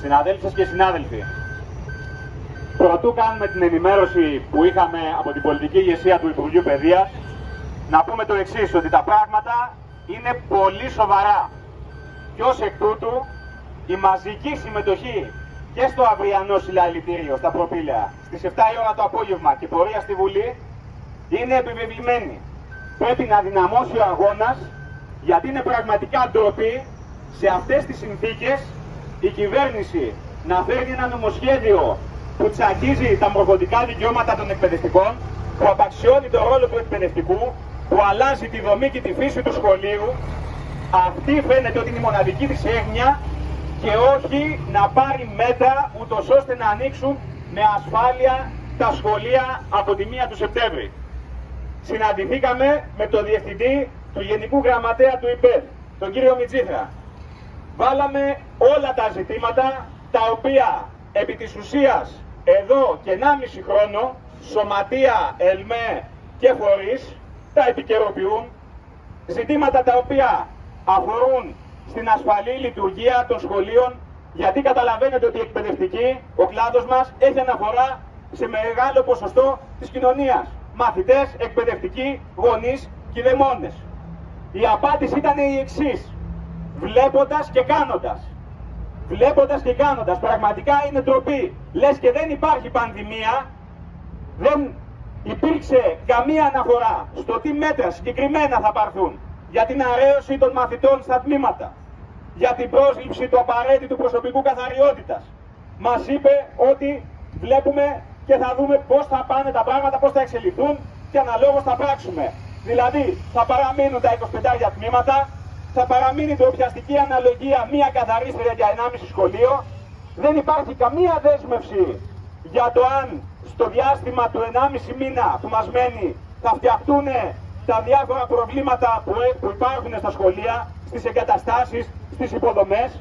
Συναδέλφες και συνάδελφοι, προτού κάνουμε την ενημέρωση που είχαμε από την πολιτική ηγεσία του Υπουργείου Παιδείας, να πούμε το εξής, ότι τα πράγματα είναι πολύ σοβαρά και ως εκ τούτου η μαζική συμμετοχή και στο αυριανό συλλαλητήριο, στα Προπήλαια, στις 7 η ώρα το απόγευμα και πορεία στη Βουλή, είναι επιβεβλημένη. Πρέπει να δυναμώσει ο αγώνας, γιατί είναι πραγματικά ντροπή σε αυτές τις συνθήκες η κυβέρνηση να φέρνει ένα νομοσχέδιο που τσακίζει τα μορφωτικά δικαιώματα των εκπαιδευτικών, που απαξιώνει τον ρόλο του εκπαιδευτικού, που αλλάζει τη δομή και τη φύση του σχολείου. Αυτή φαίνεται ότι είναι η μοναδική της έγνοια, και όχι να πάρει μέτρα ούτως ώστε να ανοίξουν με ασφάλεια τα σχολεία από τη 1 του Σεπτέμβρη. Συναντηθήκαμε με τον Διευθυντή του Γενικού Γραμματέα του ΙΠΕΔ, τον κύριο Μητσίθρα. Βάλαμε όλα τα ζητήματα τα οποία επί της ουσίας εδώ και 1,5 χρόνο σωματεία, ΕΛΜΕ και φορείς τα επικαιροποιούν, ζητήματα τα οποία αφορούν στην ασφαλή λειτουργία των σχολείων, γιατί καταλαβαίνετε ότι η εκπαιδευτική, ο κλάδος μας, έχει αναφορά σε μεγάλο ποσοστό της κοινωνίας. Μαθητές, εκπαιδευτικοί, γονείς και δαιμόνες. Η απάντηση ήταν η εξής: βλέποντας και κάνοντας. Βλέποντας και κάνοντας. Πραγματικά είναι ντροπή. Λες και δεν υπάρχει πανδημία, δεν υπήρξε καμία αναφορά στο τι μέτρα συγκεκριμένα θα πάρθουν για την αρέωση των μαθητών στα τμήματα, για την πρόσληψη του απαραίτητου προσωπικού καθαριότητας. Μας είπε ότι βλέπουμε και θα δούμε πώς θα πάνε τα πράγματα, πώς θα εξελιχθούν και αναλόγως θα πράξουμε. Δηλαδή, θα παραμείνουν τα 25 τμήματα, θα παραμείνει τροπιαστική αναλογία μία καθαρίστρια για 1,5 σχολείο, δεν υπάρχει καμία δέσμευση για το αν στο διάστημα του 1,5 μήνα που μας μένει θα φτιαχτούν τα διάφορα προβλήματα που υπάρχουν στα σχολεία, στις εγκαταστάσεις, στις υποδομές.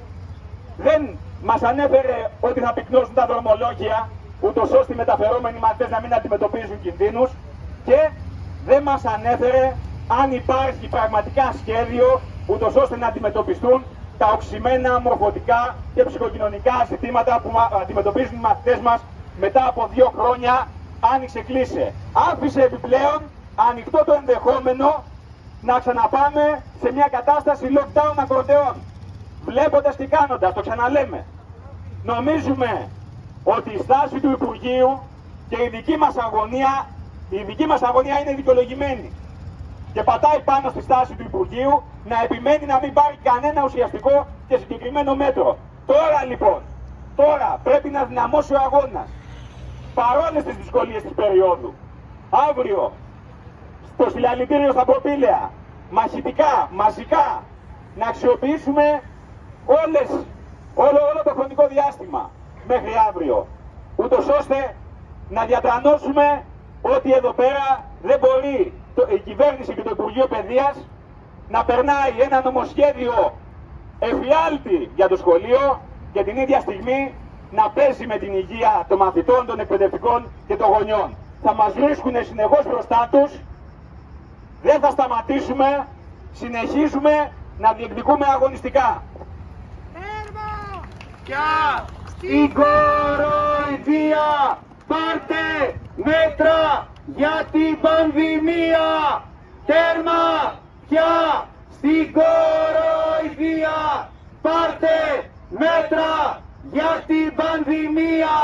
Δεν μας ανέφερε ότι θα πυκνώσουν τα δρομολόγια, ούτως ώστε οι μεταφερόμενοι μαθητές να μην αντιμετωπίζουν κινδύνους, και δεν μας ανέφερε αν υπάρχει πραγματικά σχέδιο, ούτως ώστε να αντιμετωπιστούν τα οξυμένα μορφωτικά και ψυχοκοινωνικά ζητήματα που αντιμετωπίζουν οι μαθητές μας μετά από 2 χρόνια, άνοιξε-κλείσε. Άφησε επιπλέον ανοιχτό το ενδεχόμενο να ξαναπάμε σε μια κατάσταση lockdown ακροτεών. Βλέποντας και κάνοντας, το ξαναλέμε. Νομίζουμε ότι η στάση του Υπουργείου και η δική μας αγωνία είναι δικαιολογημένη. Και πατάει πάνω στη στάση του Υπουργείου να επιμένει να μην πάρει κανένα ουσιαστικό και συγκεκριμένο μέτρο. Τώρα λοιπόν, τώρα πρέπει να δυναμώσει ο αγώνας, παρόλες τις δυσκολίες της περίοδου. Αύριο, στο συλλαλητήριο στα Προπήλαια, μαχητικά, μαζικά, να αξιοποιήσουμε όλο το χρονικό διάστημα μέχρι αύριο, ούτως ώστε να διατρανώσουμε ότι εδώ πέρα δεν μπορεί η κυβέρνηση και το Υπουργείο Παιδείας να περνάει ένα νομοσχέδιο εφιάλτη για το σχολείο και την ίδια στιγμή να παίζει με την υγεία των μαθητών, των εκπαιδευτικών και των γονιών. Θα μας βρίσκουν συνεχώς μπροστά τους. Δεν θα σταματήσουμε, συνεχίζουμε να διεκδικούμε αγωνιστικά. Έρμα! Πια στην κοροϊδία, πάρτε μέτρα για την πανδημία. Τέρμα! Πια στην κοροϊδία, πάρτε μέτρα για την πανδημία.